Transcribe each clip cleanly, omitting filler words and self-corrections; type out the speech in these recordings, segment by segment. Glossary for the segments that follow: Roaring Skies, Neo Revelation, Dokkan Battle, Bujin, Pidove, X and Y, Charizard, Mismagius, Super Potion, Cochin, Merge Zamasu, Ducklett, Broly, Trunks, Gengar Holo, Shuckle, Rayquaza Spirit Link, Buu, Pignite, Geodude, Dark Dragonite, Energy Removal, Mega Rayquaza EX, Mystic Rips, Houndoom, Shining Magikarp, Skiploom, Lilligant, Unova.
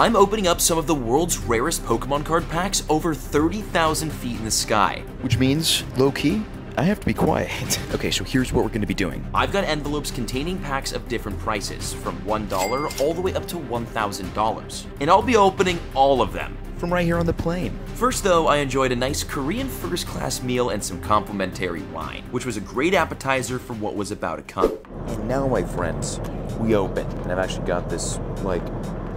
I'm opening up some of the world's rarest Pokemon card packs over 30,000 feet in the sky. Which means, low-key, I have to be quiet. Okay, so here's what we're gonna be doing. I've got envelopes containing packs of different prices, from $1 all the way up to $1,000. And I'll be opening all of them. From right here on the plane. First though, I enjoyed a nice Korean first-class meal and some complimentary wine, which was a great appetizer for what was about to come. And now, my friends, we open. And I've actually got this, like,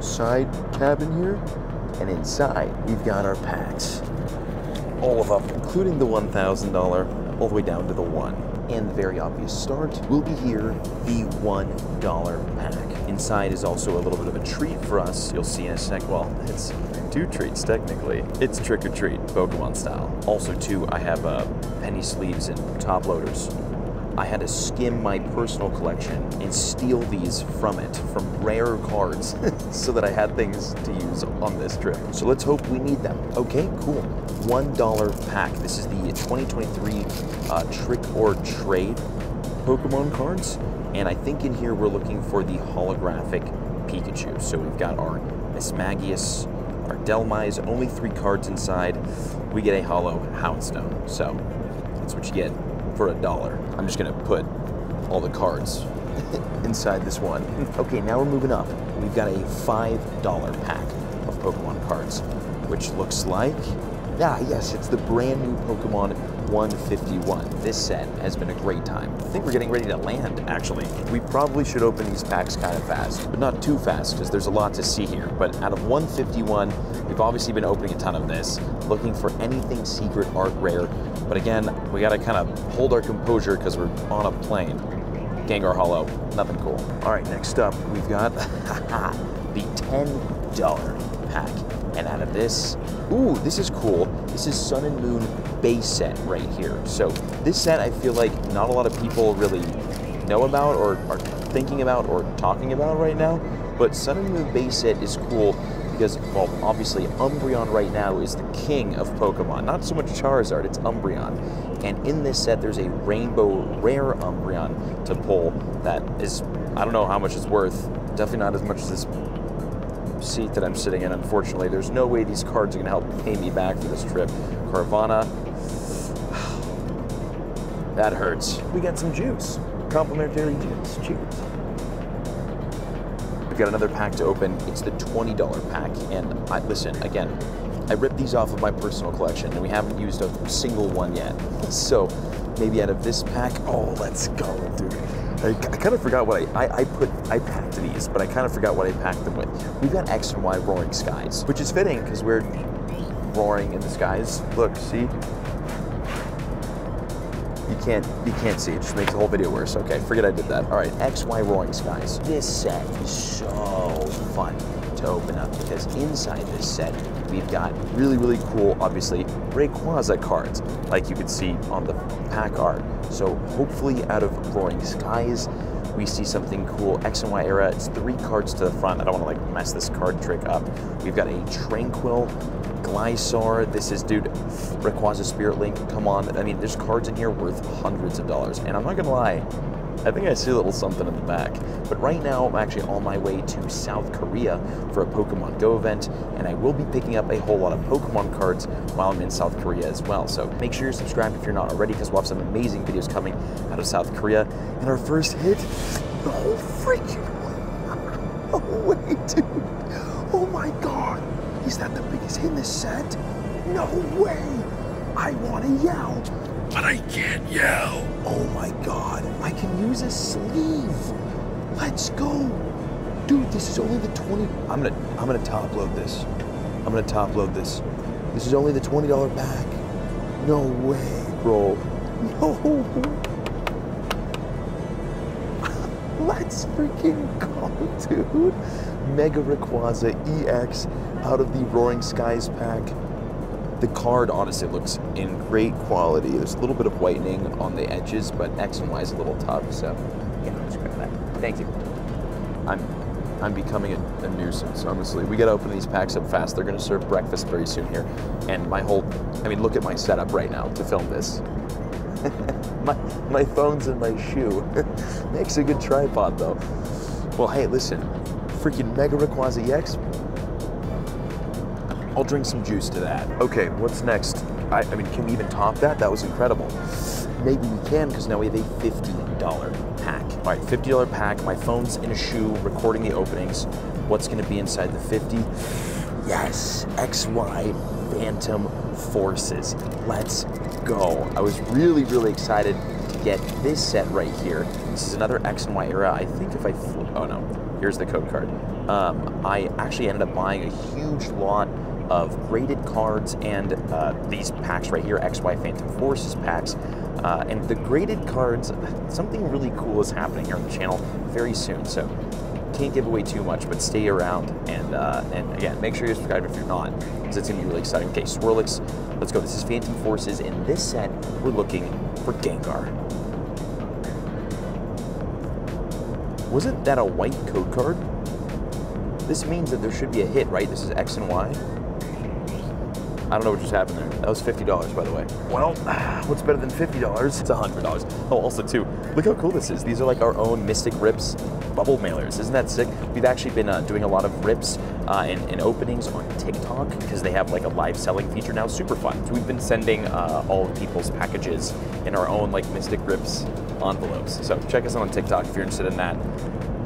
side cabin here, and inside we've got our packs, all of them, including the $1,000 all the way down to the $1. And the very obvious start will be here, the $1 pack. Inside is also a little bit of a treat for us. You'll see in a sec. Well, it's two treats technically. It's trick or treat, Pokemon style. Also, too, I have penny sleeves and top loaders. I had to skim my personal collection and steal these from it, from rare cards, so that I had things to use on this trip. So let's hope we need them. Okay, cool. $1 pack. This is the 2023 Trick or Trade Pokemon cards. And I think in here we're looking for the holographic Pikachu. So we've got our Mismagius, our Delmise, only 3 cards inside. We get a holo Houndstone. So that's what you get for $1. I'm just gonna put all the cards inside this one. Okay, now we're moving up. We've got a $5 pack of Pokemon cards, which looks like, yes, it's the brand new Pokemon 151. This set has been a great time. I think we're getting ready to land, actually. We probably should open these packs kind of fast, but not too fast, because there's a lot to see here. But out of 151, we've obviously been opening a ton of this, looking for anything secret, art, rare. But again, we gotta kind of hold our composure because we're on a plane. Gengar Holo, nothing cool. All right, next up, we've got the $10 pack. And out of this, ooh, this is cool. This is Sun and Moon base set right here. So this set, I feel like not a lot of people really know about or are thinking about or talking about right now, but Sun and Moon base set is cool because, well, obviously Umbreon right now is the king of Pokemon. Not so much Charizard, it's Umbreon. And in this set, there's a rainbow rare Umbreon to pull that is, I don't know how much it's worth. Definitely not as much as this seat that I'm sitting in, unfortunately. There's no way these cards are gonna help pay me back for this trip. Carvana, that hurts. We got some juice, complimentary juice, cheers. We've got another pack to open. It's the $20 pack, and listen, again, I ripped these off of my personal collection, and we haven't used a single one yet. So maybe out of this pack, oh, let's go, dude. I kind of forgot what I packed these, but I kind of forgot what I packed them with. We've got X and Y Roaring Skies, which is fitting because we're roaring in the skies. Look, see? You can't see, it just makes the whole video worse. Okay, forget I did that. All right, XY Roaring Skies. This set is so fun to open up because inside this set, we've got really, really cool, obviously, Rayquaza cards, like you could see on the pack art. So hopefully out of Roaring Skies, we see something cool. X and Y era, it's 3 cards to the front. I don't wanna like mess this card trick up. We've got a Tranquil Gligar. This is, dude, Rayquaza Spirit Link, come on. I mean, there's cards in here worth hundreds of dollars. And I'm not gonna lie, I think I see a little something in the back. But right now, I'm actually on my way to South Korea for a Pokemon Go event, and I will be picking up a whole lot of Pokemon cards while I'm in South Korea as well. So make sure you're subscribed if you're not already, because we'll have some amazing videos coming out of South Korea. And our first hit, the whole freaking, oh wait, dude, oh my God. Is that the biggest hit in this set? No way! I want to yell, but I can't yell. Oh my God, I can use a sleeve. Let's go. Dude, this is only the 20. I'm gonna top load this. I'm gonna top load this. This is only the $20 pack. No way, bro. No. Let's freaking go, dude. Mega Rayquaza EX out of the Roaring Skies pack. The card honestly looks in great quality. There's a little bit of whitening on the edges, but X and Y is a little tough, so yeah, I'm just grabbing that. Thank you. I'm becoming a nuisance, honestly. We gotta open these packs up fast. They're gonna serve breakfast very soon here. And my whole, I mean, look at my setup right now to film this. my phone's in my shoe. Makes a good tripod though. Well, hey, listen, freaking Mega Rayquaza EX, I'll drink some juice to that. Okay, what's next? I mean, can we even top that? That was incredible. Maybe we can, because now we have a $50 pack. All right, $50 pack, my phone's in a shoe, recording the openings. What's gonna be inside the 50? Yes, XY Phantom Forces. Let's go. I was really, really excited to get this set right here. This is another X and Y era. I think if I flip, oh no, here's the code card. I actually ended up buying a huge lot of graded cards and these packs right here, XY Phantom Forces packs. And the graded cards, something really cool is happening here on the channel very soon, so can't give away too much, but stay around and again, make sure you're subscribed if you're not, because it's gonna be really exciting. Okay, Swirlix, let's go. This is Phantom Forces. In this set, we're looking for Gengar. Wasn't that a white code card? This means that there should be a hit, right? This is X and Y. I don't know what just happened there. That was $50, by the way. Well, what's better than $50? It's $100. Oh, also too, look how cool this is. These are like our own Mystic Rips bubble mailers. Isn't that sick? We've actually been doing a lot of rips and openings on TikTok because they have like a live selling feature now. Super fun. So we've been sending all of people's packages in our own like Mystic Rips envelopes. So check us out on TikTok if you're interested in that.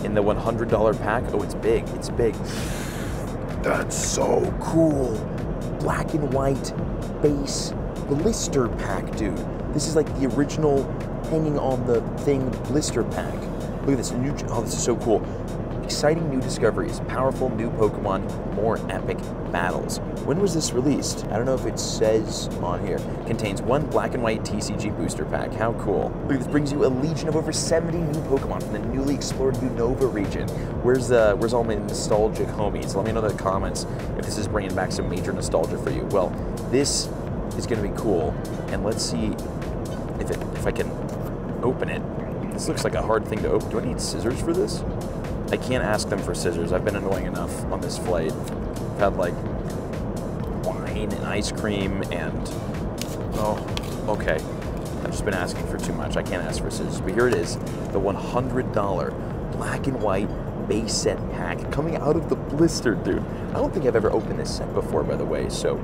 In the $100 pack, oh, it's big. It's big. That's so cool. Black and White base blister pack, dude. This is like the original hanging on the thing blister pack. Look at this new, oh, this is so cool. Exciting new discoveries, powerful new Pokemon, more epic battles. When was this released? I don't know if it says on here. Contains one Black and White TCG booster pack. How cool. Look, this brings you a legion of over 70 new Pokemon from the newly explored Unova region. Where's all my nostalgic homies? Let me know in the comments if this is bringing back some major nostalgia for you. Well, this is going to be cool, and let's see if I can open it. This looks like a hard thing to open. Do I need scissors for this? I can't ask them for scissors. I've been annoying enough on this flight. I've had like wine and ice cream and, oh, okay. I've just been asking for too much. I can't ask for scissors, but here it is. The $100 Black and White base set pack coming out of the blister, dude. I don't think I've ever opened this set before, by the way, so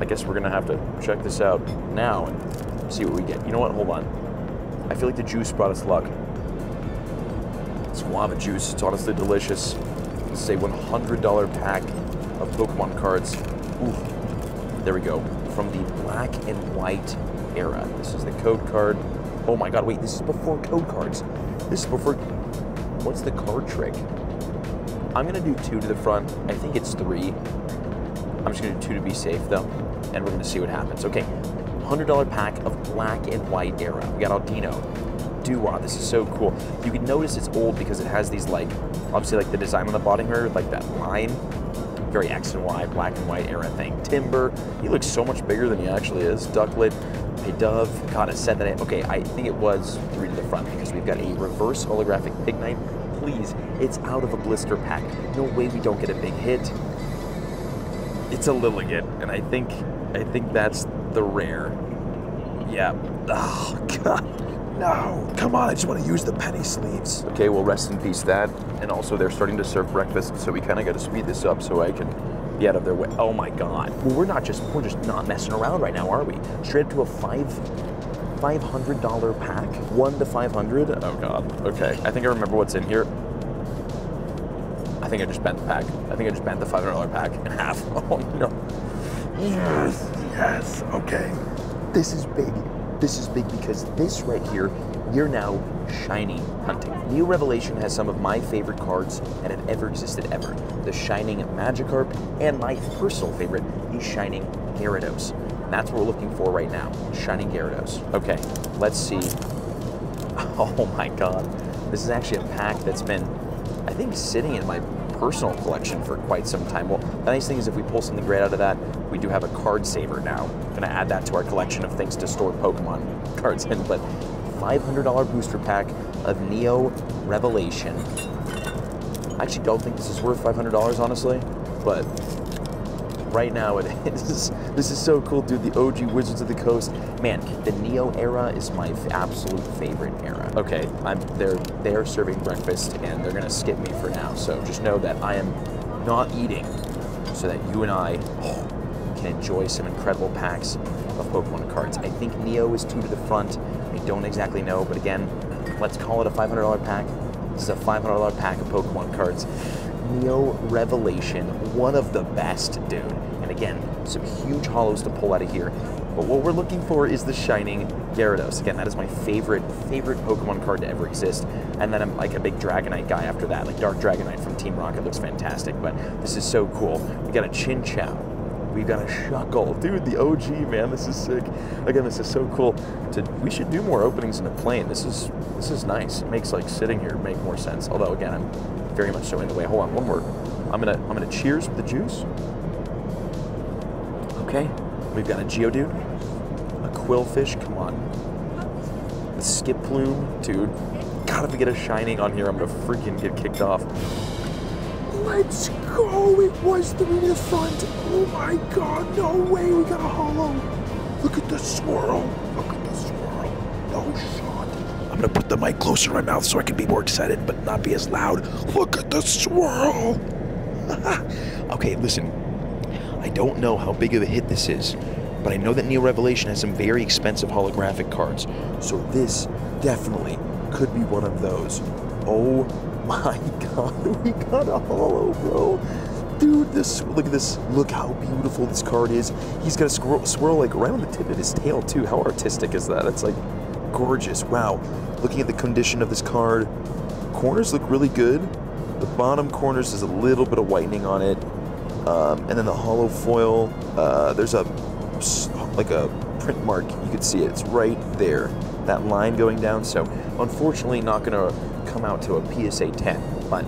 I guess we're gonna have to check this out now and see what we get. You know what, hold on. I feel like the juice brought us luck. It's guava juice, it's honestly delicious. This is a $100 pack of Pokemon cards. Ooh, there we go. From the Black and White era. This is the code card. Oh my God, wait, this is before code cards. This is before, what's the card trick? I'm gonna do two to the front. I think it's three. I'm just gonna do two to be safe though, and we're gonna see what happens. Okay, $100 pack of Black and White era. We got Aldino. Doo-wah, this is so cool. You can notice it's old because it has these like, obviously like the design on the bottom here, like that line, very X and Y, Black and White era thing. Timber, he looks so much bigger than he actually is. Ducklett, Pidove, God, I said that, okay, I think it was three to the front because we've got a reverse holographic Pignite. Please, it's out of a blister pack. No way we don't get a big hit. It's a Lilligant, and I think that's the rare. Yeah, oh God. No, come on, I just want to use the penny sleeves. Okay, well, rest in peace that. And also they're starting to serve breakfast, so we kind of got to speed this up so I can be out of their way. Oh my God. Well, we're just not messing around right now, are we? Straight up to a $500 pack, 1 to 500. Oh God, okay. I think I remember what's in here. I think I just bent the pack. I think I just bent the $500 pack in half. Oh no. Yes, yes, okay. This is big. This is big because this right here, you're now shiny hunting. Neo Revelation has some of my favorite cards that have ever existed ever. The Shining Magikarp, and my personal favorite, the Shining Gyarados. And that's what we're looking for right now, Shining Gyarados. Okay, let's see. Oh my God. This is actually a pack that's been, I think, sitting in my personal collection for quite some time. Well, the nice thing is if we pull something great out of that, we do have a card saver now. I'm gonna add that to our collection of things to store Pokemon cards in, but $500 booster pack of Neo Revelation. I actually don't think this is worth $500, honestly, but right now it is. This is so cool, dude. The OG Wizards of the Coast. Man, the Neo era is my absolute favorite era. Okay, they're serving breakfast and they're gonna skip me for now, so just know that I am not eating. so that you and I can enjoy some incredible packs of Pokemon cards. I think Neo is two to the front. I don't exactly know, but again, let's call it a $500 pack. This is a $500 pack of Pokemon cards. Neo Revelation, one of the best, dude. And again, some huge holos to pull out of here. But what we're looking for is the Shining Gyarados. Again, that is my favorite Pokemon card to ever exist. And then I'm like a big Dragonite guy after that, like Dark Dragonite from Team Rocket looks fantastic, but this is so cool. We got a Chinchou, we've got a Shuckle. Dude, the OG, man, this is sick. Again, this is so cool. We should do more openings in the plane. This is nice. It makes like sitting here make more sense. Although again, I'm very much so in the way. Hold on, one more. I'm gonna cheers with the juice. Okay. We've got a Geodude, a Quillfish, come on, a Skiploom, dude. God, if we get a Shining on here, I'm gonna freaking get kicked off. Let's go, it was three to the front. Oh my God, no way, we got a holo. Look at the swirl, look at the swirl. No shot. I'm gonna put the mic closer to my mouth so I can be more excited, but not be as loud. Look at the swirl. Okay, listen. I don't know how big of a hit this is, but I know that Neo Revelation has some very expensive holographic cards, so this definitely could be one of those. Oh my God, we got a holo, bro. Dude, look at this, look how beautiful this card is. He's got a swirl like around the tip of his tail too. How artistic is that? That's like gorgeous, wow. Looking at the condition of this card, corners look really good. The bottom corners is a little bit of whitening on it. And then the holo foil, there's like a print mark, you can see it, it's right there, that line going down, so unfortunately not gonna come out to a PSA 10, but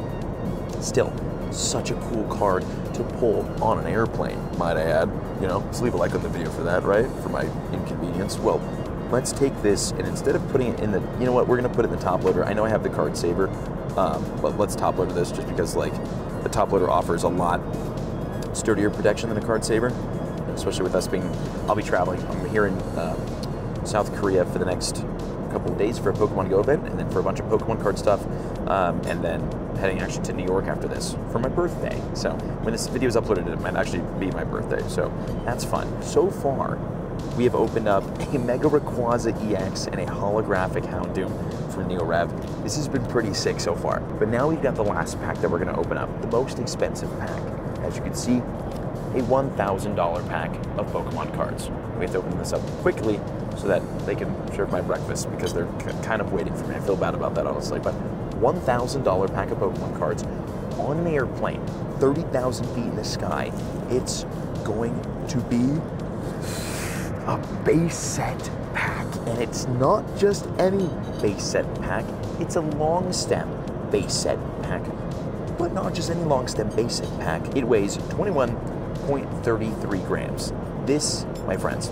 still, such a cool card to pull on an airplane, might I add, you know, just leave a like on the video for that, right, for my inconvenience. Well, let's take this, and instead of putting it in the, you know what, we're gonna put it in the top loader. I know I have the card saver, but let's top loader this just because, like, the top loader offers a lot sturdier protection than a card saver, especially with us being, I'll be traveling. I'm here in South Korea for the next couple of days for a Pokemon Go event, and then for a bunch of Pokemon card stuff, and then heading actually to New York after this for my birthday. So when this video is uploaded, it might actually be my birthday, so that's fun. So far, we have opened up a Mega Rayquaza EX and a holographic Houndoom from Neo Rev. This has been pretty sick so far, but now we've got the last pack that we're gonna open up, the most expensive pack. As you can see, a $1,000 pack of Pokemon cards. We have to open this up quickly so that they can serve my breakfast because they're kind of waiting for me. I feel bad about that, honestly. But $1,000 pack of Pokemon cards on an airplane, 30,000 feet in the sky. It's going to be a base set pack. And it's not just any base set pack. It's a long stem base set pack. But not just any long stem basic pack. It weighs 21.33 grams. This, my friends,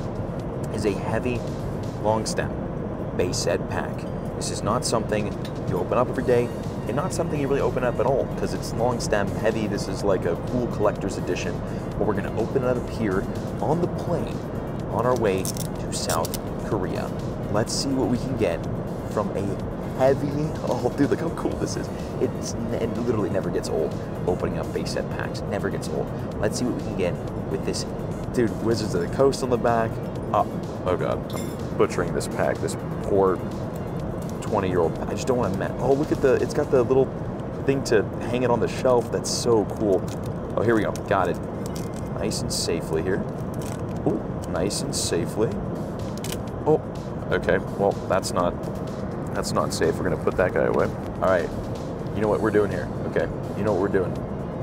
is a heavy long stem base set pack. This is not something you open up every day and not something you really open up at all because it's long stem heavy. This is like a cool collector's edition, but we're gonna open it up here on the plane on our way to South Korea. Let's see what we can get from a heavy, oh dude, look how cool this is. It literally never gets old, opening up base set packs, never gets old. Let's see what we can get with this, dude, Wizards of the Coast on the back. Oh God, I'm butchering this pack, this poor 20-year-old, I just don't want to mess. Oh, look at the, it's got the little thing to hang it on the shelf, that's so cool. Oh, here we go, got it. Nice and safely here. Ooh, nice and safely. Oh, okay, well, that's not safe. We're gonna put that guy away. All right, you know what we're doing here, okay? You know what we're doing.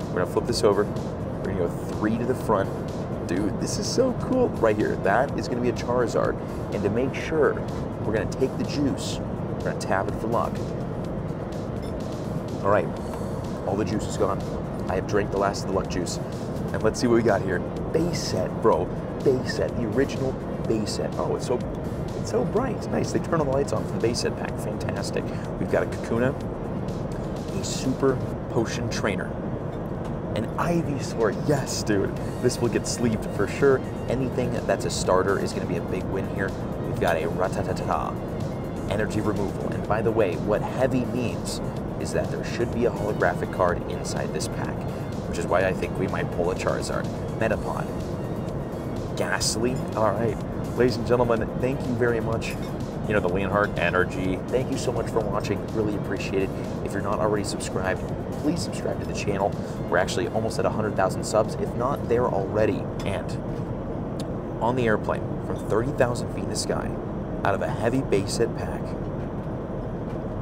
We're gonna flip this over. We're gonna go three to the front. Dude, this is so cool. Right here, that is gonna be a Charizard. And to make sure, we're gonna take the juice. We're gonna tap it for luck. All right, all the juice is gone. I have drank the last of the luck juice. And let's see what we got here. Base set, bro. Base set, the original base set. Oh, it's so bright, it's nice. They turn all the lights on for the base set pack, fantastic. We've got a Kakuna, a Super Potion Trainer, an Ivysaur, yes dude. This will get sleeved for sure. Anything that's a starter is gonna be a big win here. We've got a Ratatata, energy removal. And by the way, what heavy means is that there should be a holographic card inside this pack. which is why I think we might pull a Charizard. Metapod. Ghastly. All right. Ladies and gentlemen, thank you very much. You know, the Leonhardt energy. Thank you so much for watching. Really appreciate it. If you're not already subscribed, please subscribe to the channel. We're actually almost at 100,000 subs, if not there already. And on the airplane, from 30,000 feet in the sky, out of a heavy base hit pack,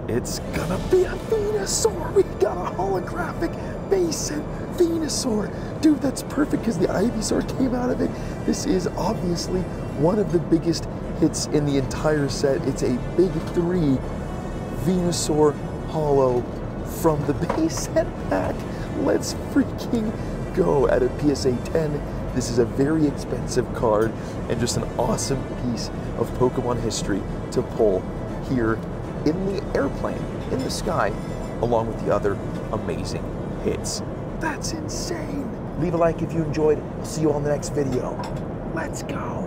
it's gonna be a Venusaur. We got a holographic base hit Venusaur. Dude, that's perfect because the Ivysaur came out of it. This is obviously one of the biggest hits in the entire set. It's a big three Venusaur Holo from the base set pack. Let's freaking go. At a PSA 10. This is a very expensive card and just an awesome piece of Pokemon history to pull here in the airplane, in the sky, along with the other amazing hits. That's insane. Leave a like if you enjoyed. I'll see you on the next video. Let's go.